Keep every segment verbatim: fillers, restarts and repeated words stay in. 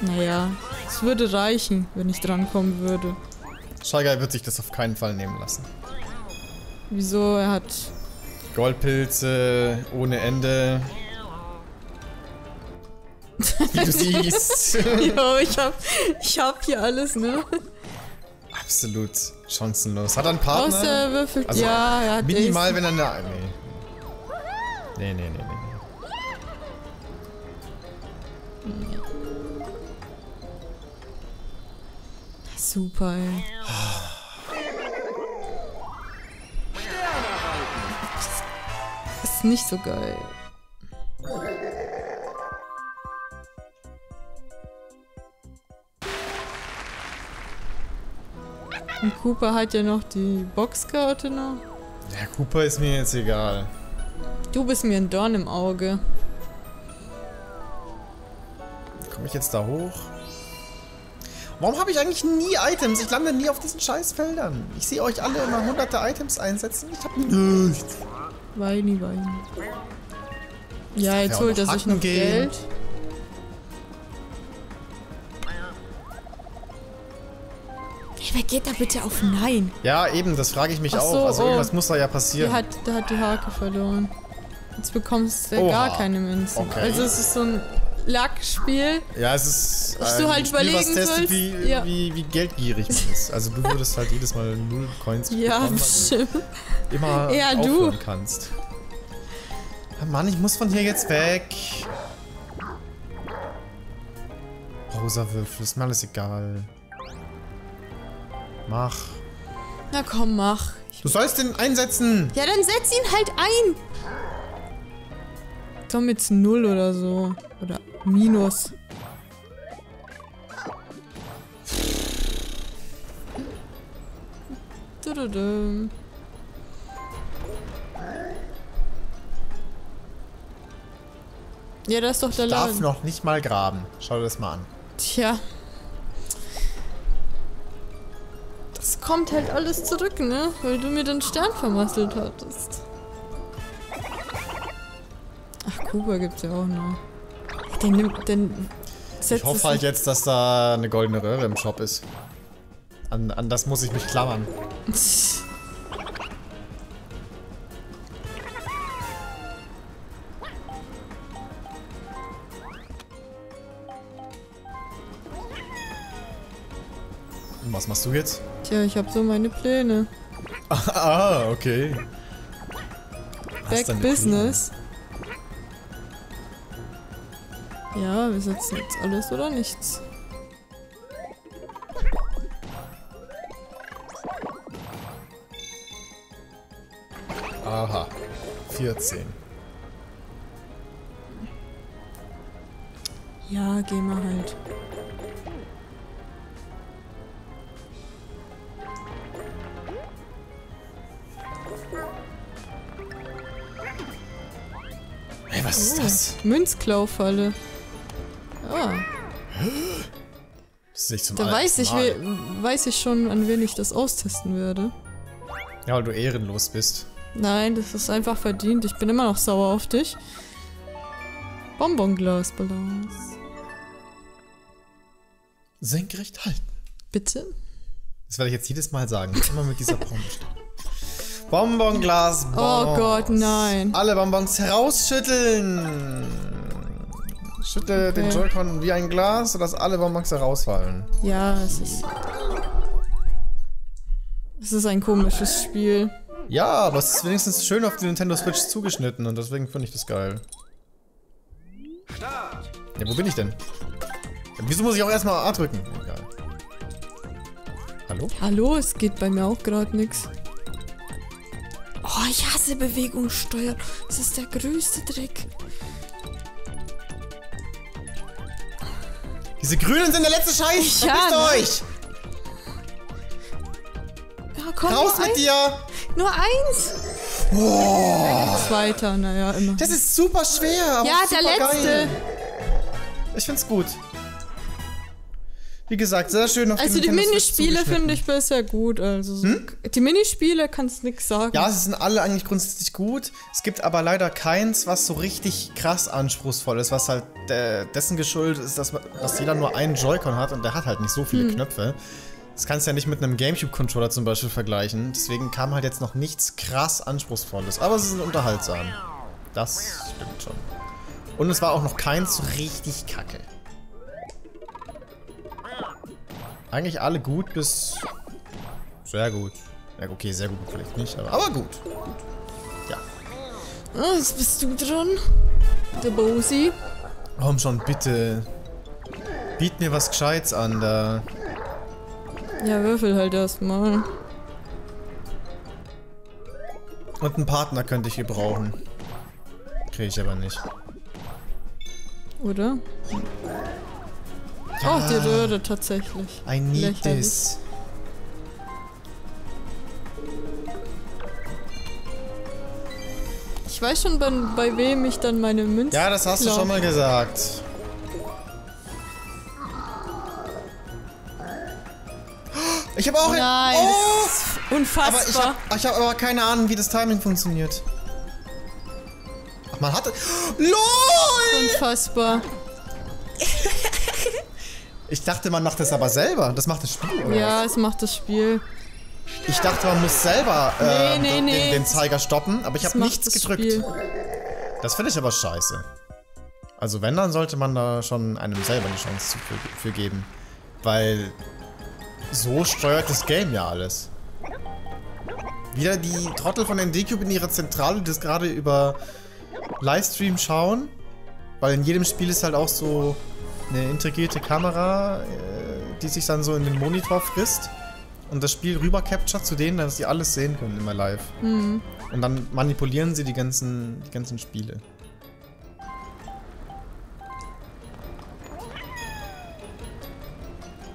Naja, es würde reichen, wenn ich drankommen würde. Shy Guy wird sich das auf keinen Fall nehmen lassen. Wieso? Er hat... Goldpilze ohne Ende. Wie du siehst. Jo, ich hab, ich hab hier alles, ne? Absolut chancenlos. Hat er einen Partner? Außer er würfelt, also ja, er hat minimal, wenn er eine... Nee, nee, nee, nee. nee. Ja. Super, ey. Das ist nicht so geil. Und Koopa hat ja noch die Boxkarte noch. Ja, Koopa ist mir jetzt egal. Du bist mir ein Dorn im Auge. Komme ich jetzt da hoch? Warum habe ich eigentlich nie Items? Ich lande nie auf diesen Scheißfeldern. Ich sehe euch alle immer hunderte Items einsetzen. Ich habe nichts. Weini, weini. Ja, jetzt holt er sich noch Geld. Hey, wer geht da bitte auf Nein? Ja, eben, das frage ich mich auch. Also irgendwas muss da ja passieren. Der hat, der hat die Hake verloren. Jetzt bekommst du ja gar keine Münzen. Okay. Also es ist so ein... Lackspiel. Ja, es ist äh, du halt Spiel, was testet, wie, ja. wie, wie geldgierig man ist. Also du würdest halt jedes Mal null Coins bekommen, ja, bestimmt. Immer ja, aufhören du. kannst. Ja, Mann, ich muss von hier jetzt weg. Rosa Würfel, ist mir alles egal. Mach. Na komm, mach. Ich du sollst den einsetzen. Ja, dann setz ihn halt ein. Komm jetzt null oder so. Oder minus. Dududum. Ja, das ist doch der Laden. Ich darf noch nicht mal graben. Schau dir das mal an. Tja. Das kommt halt alles zurück, ne? Weil du mir den Stern vermasselt hattest. Ach, Koopa gibt's ja auch noch. Der nimmt, den setzt ich hoffe halt jetzt, dass da eine goldene Röhre im Shop ist. An, an das muss ich mich klammern. Und was machst du jetzt? Tja, ich habe so meine Pläne. Ah, okay. Back Business. Pläne? Ja, wir setzen jetzt alles oder nichts. Aha. vierzehn. Ja, gehen wir halt. Hey, was oh, ist das? Münzklaufalle. Ah. Das ist nicht zum Da weiß ich, we weiß ich schon, an wen ich das austesten werde. Ja, weil du ehrenlos bist. Nein, das ist einfach verdient. Ich bin immer noch sauer auf dich. Bonbonglasbalance. Senkrecht halten. Bitte? Das werde ich jetzt jedes Mal sagen. Immer mit dieser Pommes. Bonbonglasbalance. Oh Gott, nein. Alle Bonbons herausschütteln. Schütte okay. den Joy-Con wie ein Glas, sodass alle Bonbons herausfallen. Ja, es ist... Es ist ein komisches Spiel. Ja, aber es ist wenigstens schön auf die Nintendo Switch zugeschnitten und deswegen finde ich das geil. Start. Ja, wo bin ich denn? Ja, wieso muss ich auch erstmal A drücken? Egal. Hallo? Hallo, es geht bei mir auch gerade nichts. Oh, ich hasse Bewegungssteuer. Das ist der größte Dreck. Diese Grünen sind der letzte Scheiß! Ja, euch! Ja, komm, raus mit dir! Nur eins! Oh. Zweiter, naja, immer. Das ist super schwer! Aber ja, super der letzte! Geil. Ich find's gut. Wie gesagt, sehr schön auf also die Minispiele finde ich bisher gut. Also hm? Die Minispiele kannst nix sagen. Ja, sie sind alle eigentlich grundsätzlich gut. Es gibt aber leider keins, was so richtig krass anspruchsvoll ist, was halt äh, dessen geschuldet ist, dass, man, dass jeder nur einen Joy-Con hat und der hat halt nicht so viele hm. Knöpfe. Das kannst du ja nicht mit einem Gamecube-Controller zum Beispiel vergleichen. Deswegen kam halt jetzt noch nichts krass anspruchsvolles. Aber sie sind unterhaltsam. Das stimmt schon. Und es war auch noch keins so richtig kacke. Eigentlich alle gut bis sehr gut. Ja, okay, sehr gut vielleicht nicht, aber, aber gut. gut. Ja. Oh, jetzt bist du dran, der Bowsi. Komm schon, bitte. Biet mir was Gescheites an, da. Ja, würfel halt erstmal. Und einen Partner könnte ich gebrauchen. Kriege ich aber nicht. Oder? Ja. Oh, die Röhre tatsächlich. I need this. Ich weiß schon, bei, bei wem ich dann meine Münzen. Ja, das hast du schon mal gesagt. Ich habe auch. Nein. Oh! Unfassbar. Aber ich habe ich hab aber keine Ahnung, wie das Timing funktioniert. Ach, man hatte. LOL! Unfassbar. Ich dachte, man macht das aber selber. Das macht das Spiel, oder? Ja, es macht das Spiel. Ich dachte, man muss selber äh, nee, nee, nee. Den, den Zeiger stoppen, aber ich habe nichts gedrückt. Spiel. Das finde ich aber scheiße. Also wenn, dann sollte man da schon einem selber eine Chance für geben. Weil so steuert das Game ja alles. Wieder die Trottel von N D Cube in ihrer Zentrale, die das gerade über Livestream schauen. Weil in jedem Spiel ist halt auch so eine integrierte Kamera, die sich dann so in den Monitor frisst und das Spiel rüber captured zu denen, dass sie alles sehen können, immer live. Mhm. Und dann manipulieren sie die ganzen, die ganzen Spiele.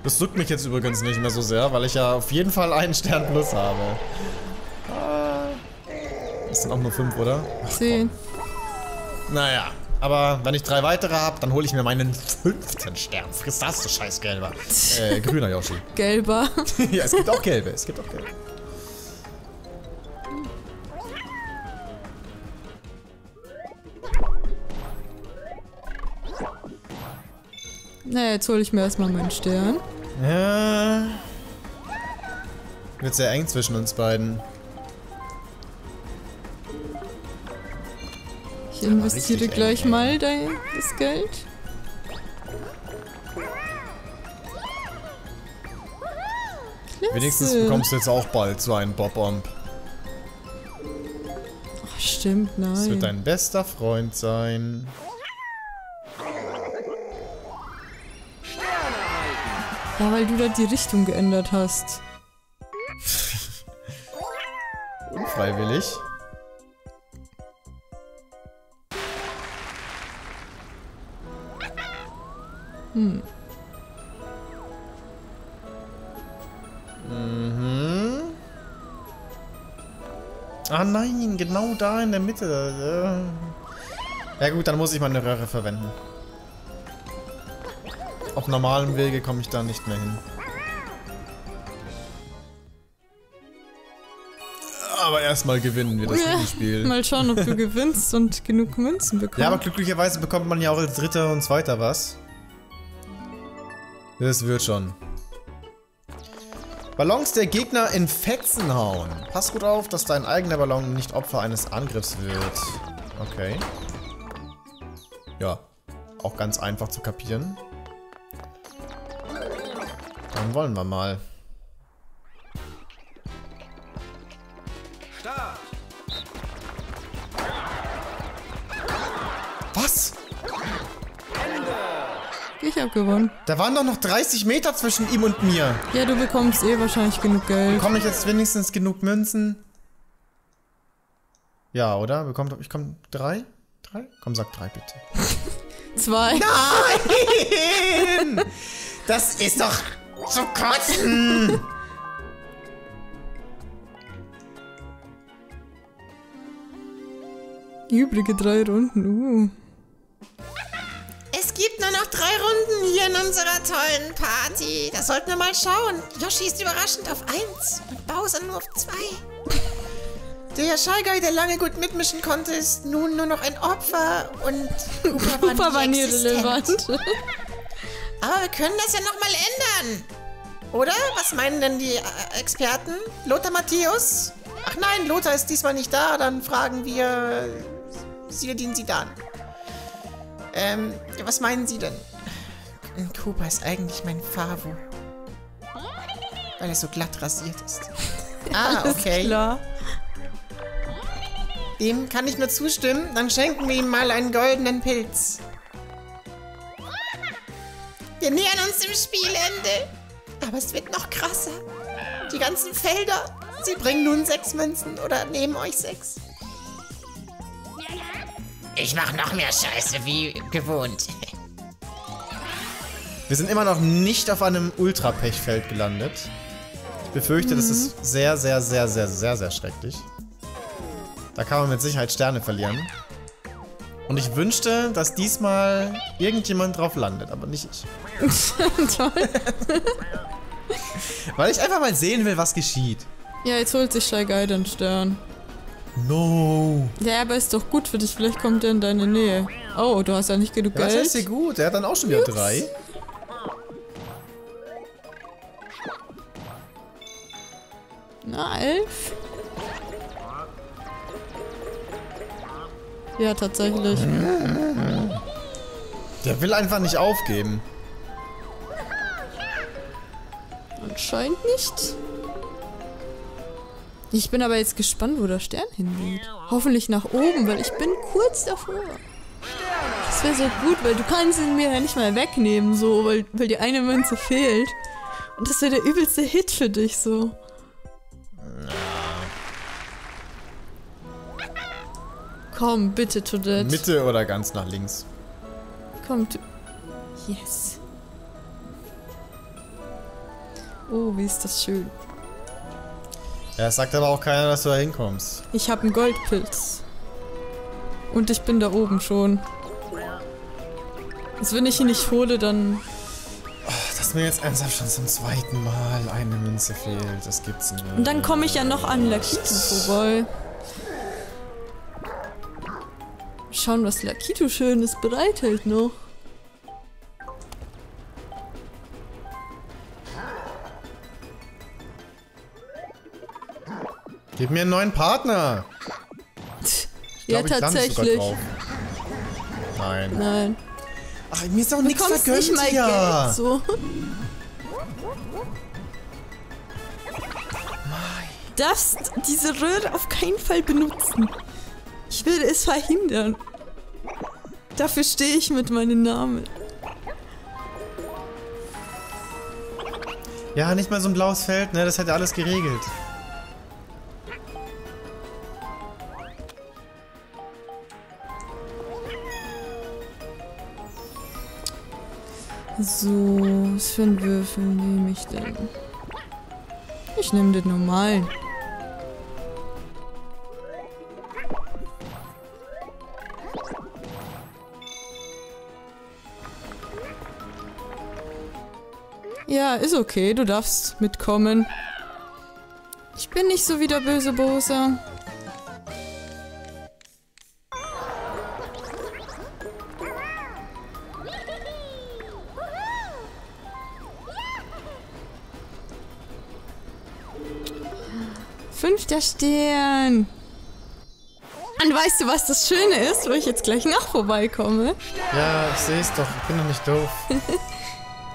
Das drückt mich jetzt übrigens nicht mehr so sehr, weil ich ja auf jeden Fall einen Stern plus habe. Das sind auch nur fünf, oder? zehn. Naja. Aber wenn ich drei weitere habe, dann hole ich mir meinen fünften Stern. Friss das, du scheiß gelber. Äh, grüner Yoshi. Gelber. Ja, es gibt auch gelbe. Es gibt auch gelbe. Na, jetzt hole ich mir erstmal meinen Stern. Ja. Wird sehr eng zwischen uns beiden. Ich investiere gleich eng, mal dein, das Geld. Klasse. Wenigstens bekommst du jetzt auch bald so einen Bob-Omb. Ach, stimmt, nein. Das wird dein bester Freund sein. Ja, weil du da die Richtung geändert hast. Unfreiwillig. Hm. Mhm. Ah nein, genau da in der Mitte. Ja gut, dann muss ich meine Röhre verwenden. Auf normalem Wege komme ich da nicht mehr hin. Aber erstmal gewinnen wir das ja, Spiel. Mal schauen, ob du gewinnst und genug Münzen bekommst. Ja, aber glücklicherweise bekommt man ja auch als Dritter und Zweiter was. Das wird schon. Ballons der Gegner in Fetzen hauen. Pass gut auf, dass dein eigener Ballon nicht Opfer eines Angriffs wird. Okay. Ja, auch ganz einfach zu kapieren. Dann wollen wir mal. Start. Was? Ich hab gewonnen. Da waren doch noch dreißig Meter zwischen ihm und mir. Ja, du bekommst eh wahrscheinlich genug Geld. Bekomme ich jetzt wenigstens genug Münzen? Ja, oder? Bekommt, ich komme drei? Drei? Komm, sag drei bitte. Zwei. Nein! Das ist doch zu kotzen! Übrige drei Runden, uh. Es es gibt nur noch drei Runden hier in unserer tollen Party. Da sollten wir mal schauen. Yoshi ist überraschend auf eins und Bowser nur auf zwei. Der Shy Guy, der lange gut mitmischen konnte, ist nun nur noch ein Opfer und Koopa war nie relevant. Aber wir können das ja nochmal ändern. Oder? Was meinen denn die Experten? Lothar Matthäus? Ach nein, Lothar ist diesmal nicht da. Dann fragen wir Siledin Sidan. Ähm, was meinen Sie denn? Koopa ist eigentlich mein Favo. Weil er so glatt rasiert ist. Ah, okay. Klar. Dem kann ich nur zustimmen. Dann schenken wir ihm mal einen goldenen Pilz. Wir nähern uns dem Spielende. Aber es wird noch krasser. Die ganzen Felder. Sie bringen nun sechs Münzen oder nehmen euch sechs. Ich mache noch mehr Scheiße wie gewohnt. Wir sind immer noch nicht auf einem Ultra-Pechfeld gelandet. Ich befürchte, mhm. das ist sehr, sehr, sehr, sehr, sehr, sehr schrecklich. Da kann man mit Sicherheit Sterne verlieren. Und ich wünschte, dass diesmal irgendjemand drauf landet, aber nicht ich. Toll. Weil ich einfach mal sehen will, was geschieht. Ja, jetzt holt sich Shy Guy den Stern. No. Ja, aber ist doch gut für dich. Vielleicht kommt er in deine Nähe. Oh, du hast ja nicht genug ja, Geld. Das ist ja gut. Er hat dann auch schon wieder Ups. drei. Na, elf. Ja, tatsächlich. Der will einfach nicht aufgeben. Anscheinend nicht. Ich bin aber jetzt gespannt, wo der Stern hingeht. Hoffentlich nach oben, weil ich bin kurz davor. Das wäre so gut, weil du kannst ihn mir ja nicht mal wegnehmen, so, weil, weil die eine Münze fehlt. Und das wäre der übelste Hit für dich, so. Komm, bitte, Toadette. Mitte oder ganz nach links? Komm, tu... Yes. Oh, wie ist das schön. Ja, es sagt aber auch keiner, dass du da hinkommst. Ich habe einen Goldpilz. Und ich bin da oben schon. Also wenn ich ihn nicht hole, dann... Oh, dass mir jetzt ernsthaft schon zum zweiten Mal eine Münze fehlt, das gibt's nicht. Und dann komme ich ja noch an Lakitu vorbei. Schauen, was Lakitu Schönes bereithält noch. Gib mir einen neuen Partner! Ich glaub, ja, ich tatsächlich. Drauf. Nein. Nein. Ach, mir ist auch nichts vergönnt nicht mal hier. Geld, so. Du darfst diese Röhre auf keinen Fall benutzen. Ich will es verhindern. Dafür stehe ich mit meinem Namen. Ja, nicht mal so ein blaues Feld, ne? Das hätte alles geregelt. So, was für einen Würfel nehme ich denn? Ich nehme den normalen. Ja, ist okay, du darfst mitkommen. Ich bin nicht so wie der böse Bowser. Fünfter Stern. Und weißt du, was das Schöne ist, wo ich jetzt gleich nach vorbeikomme? Ja, ich sehe es doch. Ich bin doch nicht doof.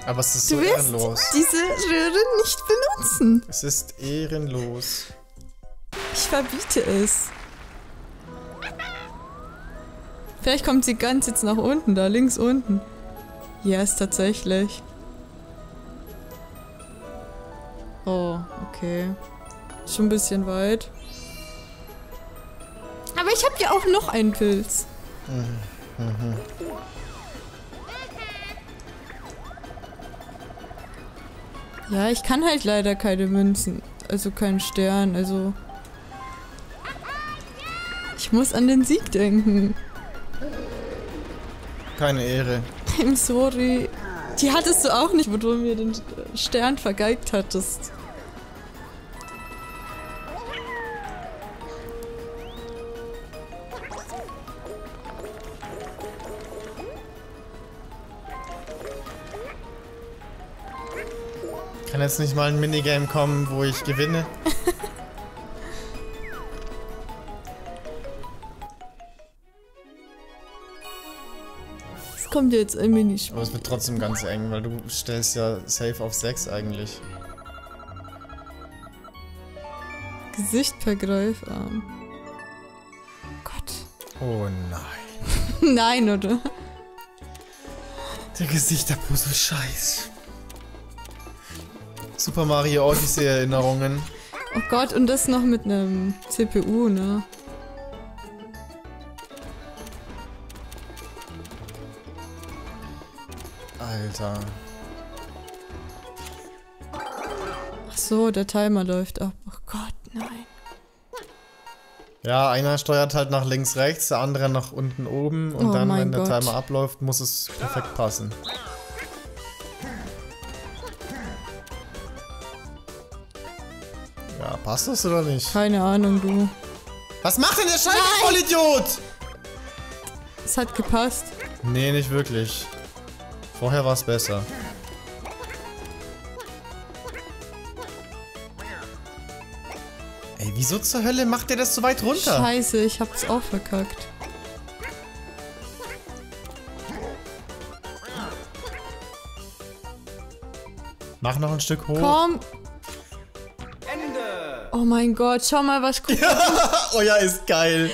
Aber es ist du so ehrenlos. Du wirst diese Röhre nicht benutzen. Es ist ehrenlos. Ich verbiete es. Vielleicht kommt sie ganz jetzt nach unten, da links unten. Ja, ist tatsächlich. Oh, okay. Schon ein bisschen weit. Aber ich habe ja auch noch einen Pilz. Mhm. Mhm. Ja, ich kann halt leider keine Münzen. Also keinen Stern, also... Ich muss an den Sieg denken. Keine Ehre. Nein, sorry. Die hattest du auch nicht, wo du mir den Stern vergeigt hattest. Kann jetzt nicht mal ein Minigame kommen, wo ich gewinne? Es kommt jetzt ein Minispiel. Aber es wird trotzdem ganz eng, weil du stellst ja safe auf sechs eigentlich. Gesicht per Greifarm. Gott. Oh nein. Nein, oder? Der Gesichter so scheiß. Super Mario Odyssey Erinnerungen. Oh Gott, und das noch mit einem C P U, ne? Alter. Ach so, der Timer läuft ab. Oh Gott, nein. Ja, einer steuert halt nach links, rechts, der andere nach unten, oben. Und oh dann, wenn der Gott. Timer abläuft, muss es perfekt passen. Ja, passt das oder nicht? Keine Ahnung, du. Was macht denn der Scheiße, Vollidiot? Es hat gepasst. Nee, nicht wirklich. Vorher war es besser. Ey, wieso zur Hölle macht der das so weit runter? Scheiße, ich hab's auch verkackt. Mach noch ein Stück hoch. Komm! Oh mein Gott, schau mal, was Koopa ja, oh ja, ist geil.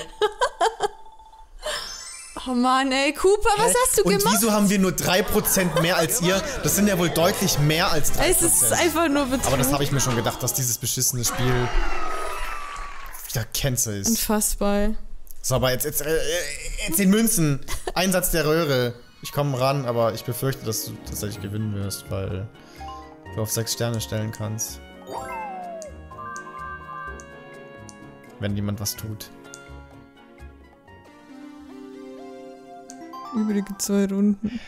Oh Mann, ey, Koopa, was Hä? hast du Und gemacht? Und wieso haben wir nur drei Prozent mehr als ihr? Das sind ja wohl deutlich mehr als drei Prozent. Es ist einfach nur betrug. Aber das habe ich mir schon gedacht, dass dieses beschissene Spiel wieder Cancer ist. Unfassbar. So, aber jetzt, jetzt, jetzt den Münzen. Einsatz der Röhre. Ich komme ran, aber ich befürchte, dass du tatsächlich gewinnen wirst, weil du auf sechs Sterne stellen kannst. Wenn jemand was tut. Übrige zwei Runden.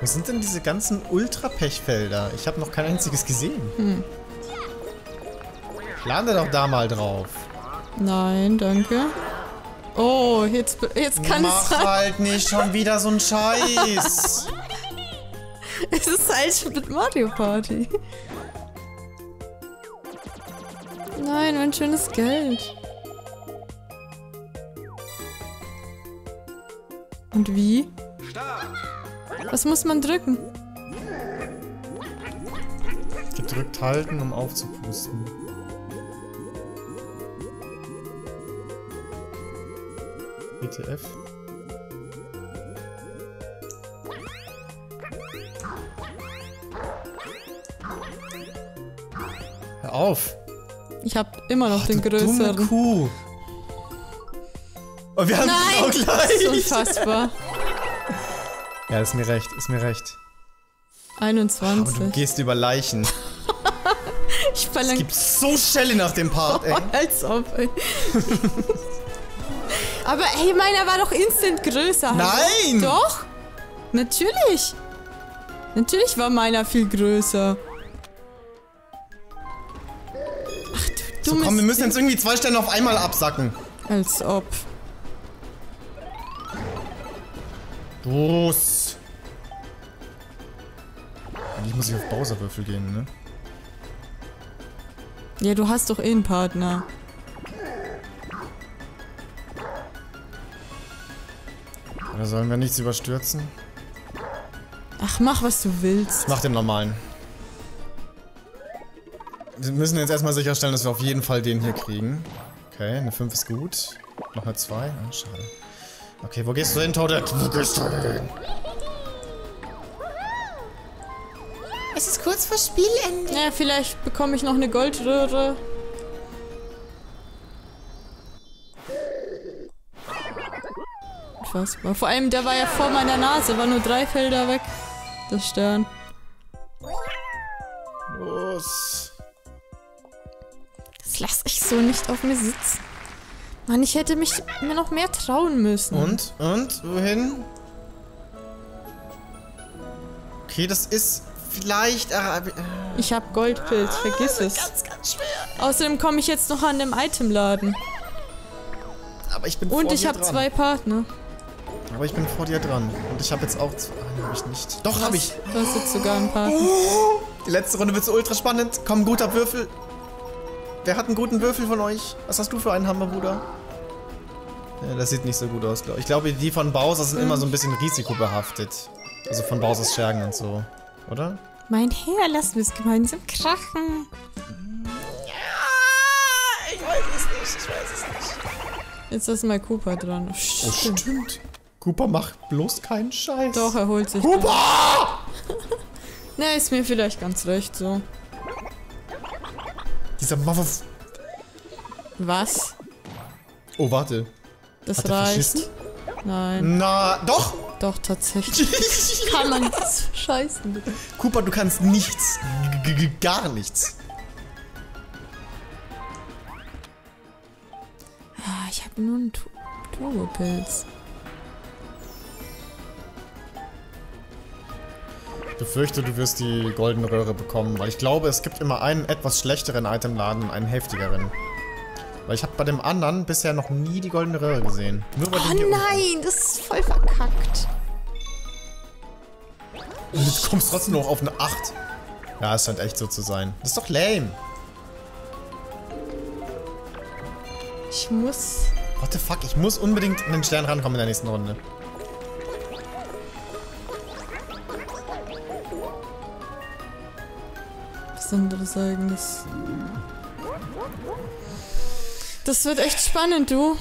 Wo sind denn diese ganzen Ultra-Pechfelder? Ich habe noch kein einziges gesehen. Hm. Lande doch da mal drauf. Nein, danke. Oh, jetzt, jetzt kann Mach es... Mach halt nicht schon wieder so einen Scheiß. Es ist halt schon mit Mario Party. Nein, mein schönes Geld. Und wie? Was muss man drücken? Gedrückt halten, um aufzupusten. E T F. Hör auf! Ich hab immer noch oh, den größeren. Dumme Kuh. Oh, wir haben Nein! Genau gleich. Das ist unfassbar. Ja, ist mir recht, ist mir recht. einundzwanzig. Aber du gehst über Leichen. Ich verlange... Es gibt so Schelle nach dem Part, ey. Oh, als ob, ey. Aber ey, meiner war doch instant größer. Nein! Doch! Natürlich! Natürlich war meiner viel größer. Ach du dummes... So, komm, wir müssen jetzt irgendwie zwei Sterne auf einmal absacken. Als ob. Los! Eigentlich muss ich auf Bowser-Würfel gehen, ne? Ja, du hast doch eh einen Partner. Oder sollen wir nichts überstürzen? Ach, mach was du willst. Mach den normalen. Wir müssen jetzt erstmal sicherstellen, dass wir auf jeden Fall den hier kriegen. Okay, eine fünf ist gut. Noch eine zwei. Ah, schade. Okay, wo gehst du hin, Toadette? Wo gehst du hin? Es ist kurz vor Spielende. Ja, vielleicht bekomme ich noch eine Goldröhre. unfassbar. Vor allem, der war ja vor meiner Nase, war nur drei Felder weg. Das Stern. Los. Das lasse ich so nicht auf mir sitzen. Mann, ich hätte mich mir noch mehr trauen müssen. Und? Und? Wohin? Okay, das ist vielleicht... Arabi ich hab Goldpilz, vergiss ah, es. Ganz, ganz schwer. Außerdem komme ich jetzt noch an dem Itemladen. Aber ich bin vor dir dran. Und ich habe zwei Partner. Aber ich bin vor dir dran. Und ich habe jetzt auch zwei... Nein, hab ich nicht. Doch, habe ich. Du hast jetzt sogar einen Partner. Oh, die letzte Runde wird so ultra spannend. Komm, guter Würfel. Wer hat einen guten Würfel von euch? Was hast du für einen Hammer, Bruder? Ja, das sieht nicht so gut aus, glaube ich. Ich glaube, die von Bowser sind hm. immer so ein bisschen risikobehaftet. Also von Bowsers Schergen und so. Oder? Mein Herr, lassen wir es gemeinsam krachen. Ja, ich weiß es nicht, ich weiß es nicht. Jetzt ist mal Koopa dran. Oh, stimmt. Oh, stimmt. Koopa macht bloß keinen Scheiß. Doch, er holt sich. Koopa! Na, ist mir vielleicht ganz recht so. Dieser Muff. Was? Oh, warte. Das Hat reicht. Nein. Na, doch! Doch, tatsächlich. Kann man nichts scheißen, bitte. Koopa, du kannst nichts. G gar nichts. Ah, ich habe nur einen Turbopilz. Ich befürchte, du wirst die goldene Röhre bekommen, weil ich glaube, es gibt immer einen etwas schlechteren Itemladen und einen heftigeren. Weil ich habe bei dem anderen bisher noch nie die goldene Röhre gesehen. Nur bei oh dem nein, das ist voll verkackt. Und du kommst trotzdem noch auf eine acht. Ja, es scheint echt so zu sein. Das ist doch lame. Ich muss... What the fuck, ich muss unbedingt an den Stern rankommen in der nächsten Runde. Was anderes eigenes... Das wird echt spannend, du.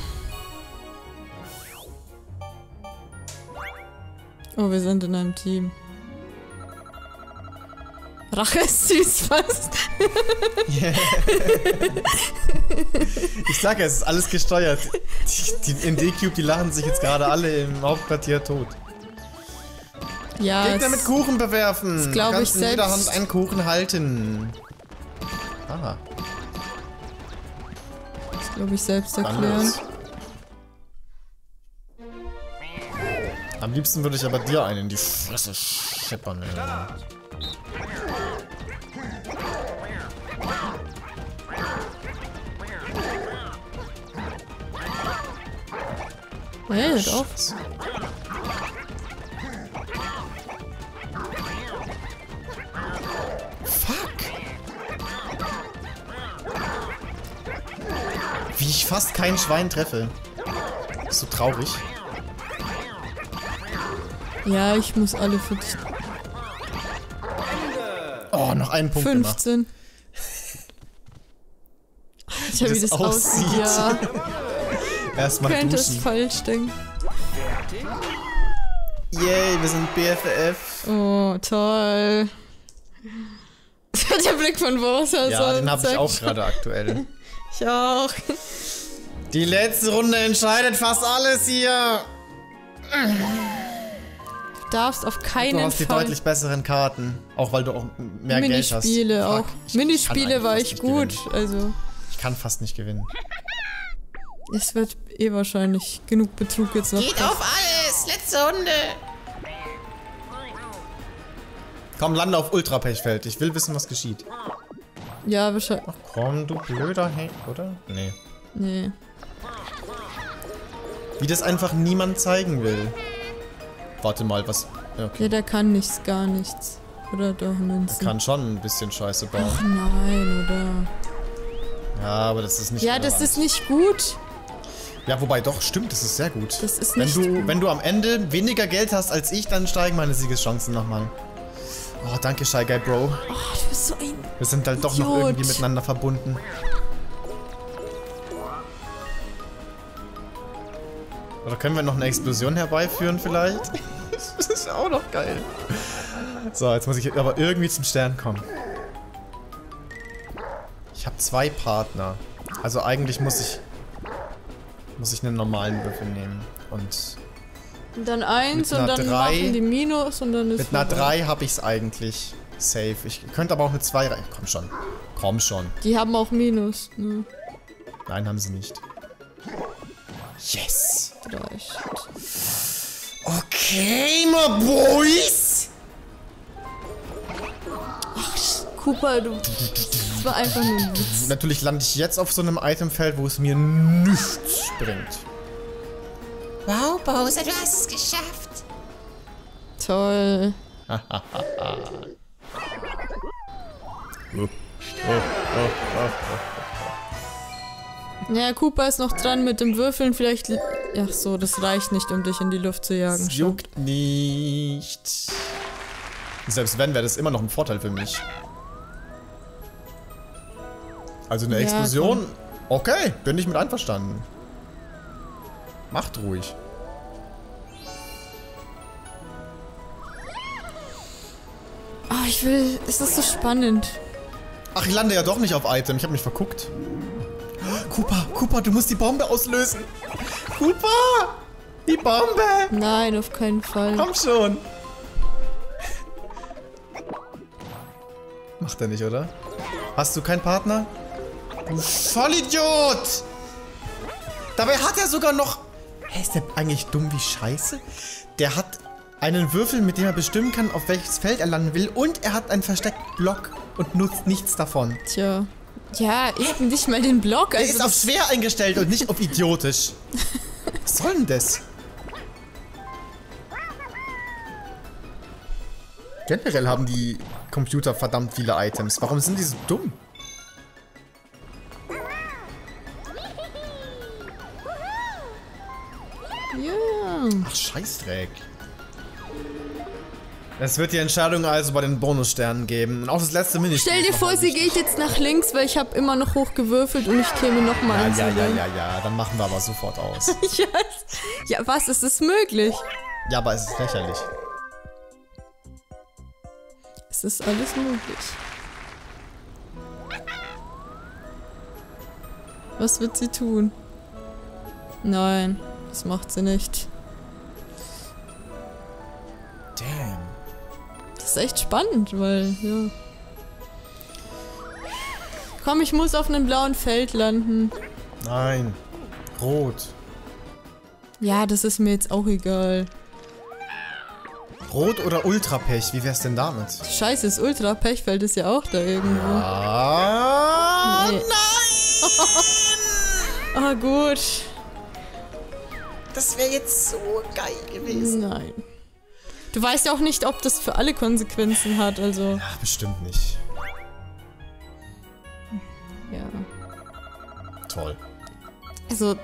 Oh, wir sind in einem Team. Rache ist süß, was? Yeah. Ich sage, es ist alles gesteuert. Die, die N D Cube, die lachen sich jetzt gerade alle im Hauptquartier tot. Ja, Gegner mit Kuchen bewerfen. Das glaube ich selbst. Du kannst in jeder Hand einen Kuchen halten. Ah. Glaube ich selbst erklären. Am liebsten würde ich aber dir einen in die Fresse scheppern. Hey, hört auf. Wie ich fast kein Schwein treffe. Ist so traurig. Ja, ich muss alle fünfzehn. Oh, noch einen Punkt fünfzehn. Alter, wie das, das aussieht. aussieht. Ja. Erstmal duschen. Du könntest falsch denken. Yay, wir sind B F F. Oh, toll. Der Blick von Bowser. Ja, den habe ich auch gerade aktuell. Ich auch. Die letzte Runde entscheidet fast alles hier. Du darfst auf keinen Fall... Du hast die Fall deutlich besseren Karten. Auch weil du auch mehr Minispiele Geld hast. Auch. Ich, Minispiele ich war ich gut. Gewinnen. Also. Ich kann fast nicht gewinnen. Es wird eh wahrscheinlich genug Betrug jetzt noch. Geht kommt. Auf alles! Letzte Runde! Komm, lande auf Ultrapechfeld. Ich will wissen, was geschieht. Ja, wahrscheinlich. Ach komm, du blöder Hey, oder? Nee. Nee. Wie das einfach niemand zeigen will. Warte mal, was... Okay. Ja, der kann nichts, gar nichts. Oder doch, Münzen. Der kann schon ein bisschen Scheiße bauen. Ach nein, oder? Ja, aber das ist nicht... Ja, relevant. Das ist nicht gut. Ja, wobei doch, stimmt, das ist sehr gut. Das ist nicht wenn du, gut. Wenn du am Ende weniger Geld hast als ich, dann steigen meine Siegeschancen nochmal. Oh, danke, Shy Guy, Bro. Oh, du bist so ein Wir sind halt doch Idiot. Noch irgendwie miteinander verbunden. Oder können wir noch eine Explosion herbeiführen vielleicht? Das ist auch noch geil. So, jetzt muss ich aber irgendwie zum Stern kommen. Ich habe zwei Partner. Also eigentlich muss ich... Muss ich einen normalen Würfel nehmen. Und... Und dann eins und dann machen die Minus und dann ist es. Mit einer drei habe ich es eigentlich safe. Ich könnte aber auch mit zwei rein. Komm schon. Komm schon. Die haben auch Minus, ne? Nein, haben sie nicht. Yes! Okay, my boys! Ach, Koopa, du. Das war einfach nur ein Witz. Natürlich lande ich jetzt auf so einem Itemfeld, wo es mir nichts bringt. Wow, Bowser, du hast es geschafft! Toll. oh. Oh, oh, oh, oh. Ja, Koopa ist noch dran mit dem Würfeln, vielleicht... Ach so, das reicht nicht, um dich in die Luft zu jagen. Das juckt nicht. Selbst wenn, wäre das immer noch ein Vorteil für mich. Also eine ja, Explosion? Komm. Okay, bin ich mit einverstanden. Macht ruhig. Oh, ich will... Es ist so spannend. Ach, ich lande ja doch nicht auf Item. Ich habe mich verguckt. Koopa, Koopa, du musst die Bombe auslösen. Koopa! Die Bombe! Nein, auf keinen Fall. Komm schon. Macht er nicht, oder? Hast du keinen Partner? Du Vollidiot! Dabei hat er sogar noch... Hä, ist der eigentlich dumm wie Scheiße? Der hat einen Würfel, mit dem er bestimmen kann, auf welches Feld er landen will. Und er hat einen versteckten Block und nutzt nichts davon. Tja. Ja, eben nicht mal den Block. Also er ist auf schwer eingestellt und nicht auf idiotisch. Was soll denn das? Generell haben die Computer verdammt viele Items. Warum sind die so dumm? Yeah. Ach, Scheißdreck. Es wird die Entscheidung also bei den Bonussternen geben. Und auch das letzte Minispiel. Stell dir vor, sie geht jetzt nach links, weil ich habe immer noch hochgewürfelt und ich käme nochmal ins. Ja, ja, ja, ja, ja. Dann machen wir aber sofort aus. yes. Ja, was? Es ist möglich. Ja, aber es ist lächerlich. Es ist alles möglich. Was wird sie tun? Nein, das macht sie nicht. Damn. Das ist echt spannend, weil, ja. Komm, ich muss auf einem blauen Feld landen. Nein. Rot. Ja, das ist mir jetzt auch egal. Rot oder Ultrapech? Wie wär's denn damit? Scheiße, das Ultrapechfeld ist ja auch da irgendwo. Ah, nee. Nein! Ah, gut. Das wäre jetzt so geil gewesen. Nein. Du weißt ja auch nicht, ob das für alle Konsequenzen hat, also... Ja, bestimmt nicht. Ja. Toll. Also,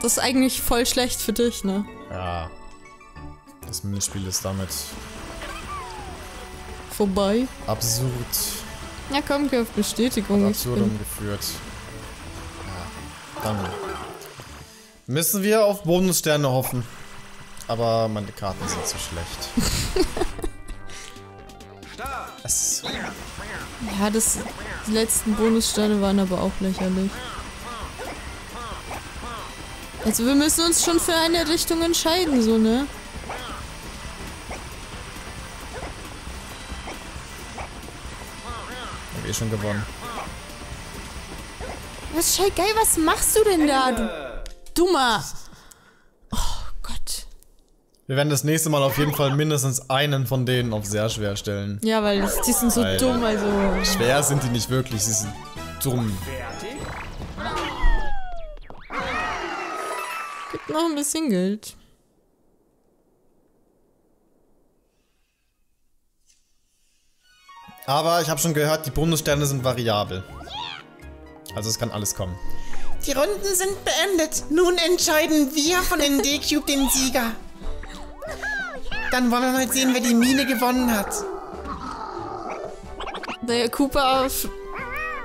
das ist eigentlich voll schlecht für dich, ne? Ja. Das Minispiel ist damit... vorbei. Absurd. Ja, komm, geh auf Bestätigung. Absurdum geführt. Ja, danke. Müssen wir auf Bonussterne hoffen. Aber meine Karten sind so schlecht. so. Ja, das, die letzten Bonussterne waren aber auch lächerlich. Also wir müssen uns schon für eine Richtung entscheiden, so, ne? Ich hab eh schon gewonnen. Was, Shy Guy, was machst du denn da, du Dummer? Wir werden das nächste Mal auf jeden Fall mindestens einen von denen auf sehr schwer stellen. Ja, weil das, die sind so weil dumm, also... Schwer sind die nicht wirklich, sie sind dumm. Gibt noch ein bisschen Geld. Aber ich habe schon gehört, die Bonussterne sind variabel. Also es kann alles kommen. Die Runden sind beendet. Nun entscheiden wir von N D Cube den Sieger. Dann wollen wir mal sehen, wer die Mine gewonnen hat. Der Koopa,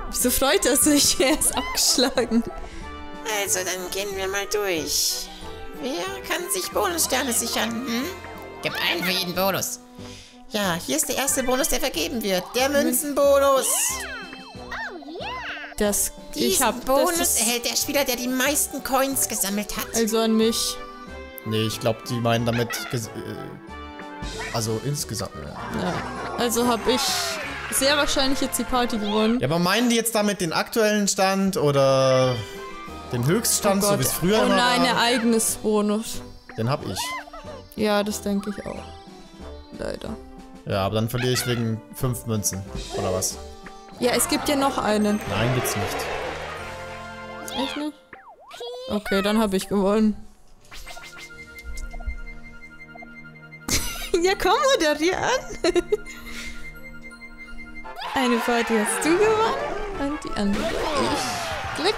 wieso freut er sich? Er ist abgeschlagen. Also, dann gehen wir mal durch. Wer kann sich Bonussterne sichern? Hm? Gibt einen für jeden Bonus. Ja, hier ist der erste Bonus, der vergeben wird. Der Münzenbonus. Das, Diesen ich hab, Bonus das ist erhält der Spieler, der die meisten Coins gesammelt hat. Also an mich. Nee, ich glaube, die meinen damit... Also insgesamt. Ja, also habe ich sehr wahrscheinlich jetzt die Party gewonnen. Ja, aber meinen die jetzt damit den aktuellen Stand oder den Höchststand, oh so wie es früher war? Oh nein, Ereignisbonus. Den hab ich. Ja, das denke ich auch. Leider. Ja, aber dann verliere ich wegen fünf Münzen, oder was? Ja, es gibt ja noch einen. Nein, gibt's nicht. Echt nicht? Okay, dann habe ich gewonnen. Ja, komm, moderier an. Eine Party hast du gewonnen und die andere ich.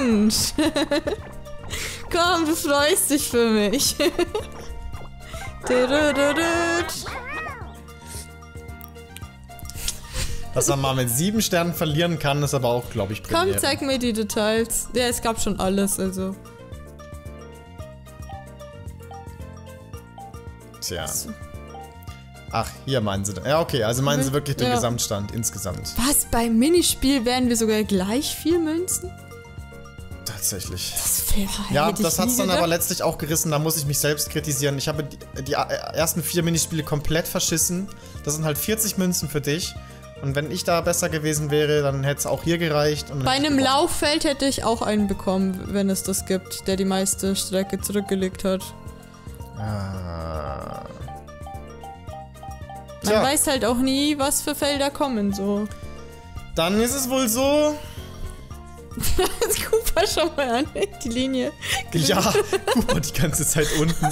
Glückwunsch! Komm, du freust dich für mich. Dass man mal mit sieben Sternen verlieren kann, ist aber auch, glaube ich, Premiere. Komm, zeig mir die Details. Ja, es gab schon alles, also. Tja. Ach, hier meinen sie. Ja, okay, also meinen sie wirklich den ja. Gesamtstand insgesamt. Was? Beim Minispiel wären wir sogar gleich viel Münzen? Tatsächlich. Das ja, das hat's dann gedacht. Aber letztlich auch gerissen, da muss ich mich selbst kritisieren. Ich habe die, die ersten vier Minispiele komplett verschissen. Das sind halt vierzig Münzen für dich. Und wenn ich da besser gewesen wäre, dann hätte es auch hier gereicht. Und bei einem Lauffeld hätte ich auch einen bekommen, wenn es das gibt, der die meiste Strecke zurückgelegt hat. Ah. Man ja. weiß halt auch nie, was für Felder kommen, so. Dann ist es wohl so... Das Koopa schon mal an, die Linie. Ja, Koopa die ganze Zeit unten.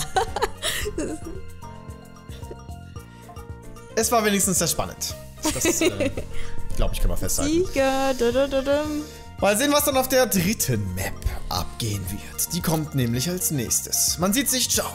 Es war wenigstens sehr spannend. Das, äh, glaube ich, kann man festhalten. Sieger, da, da, da, da. Mal sehen, was dann auf der dritten Map abgehen wird. Die kommt nämlich als nächstes. Man sieht sich, ciao.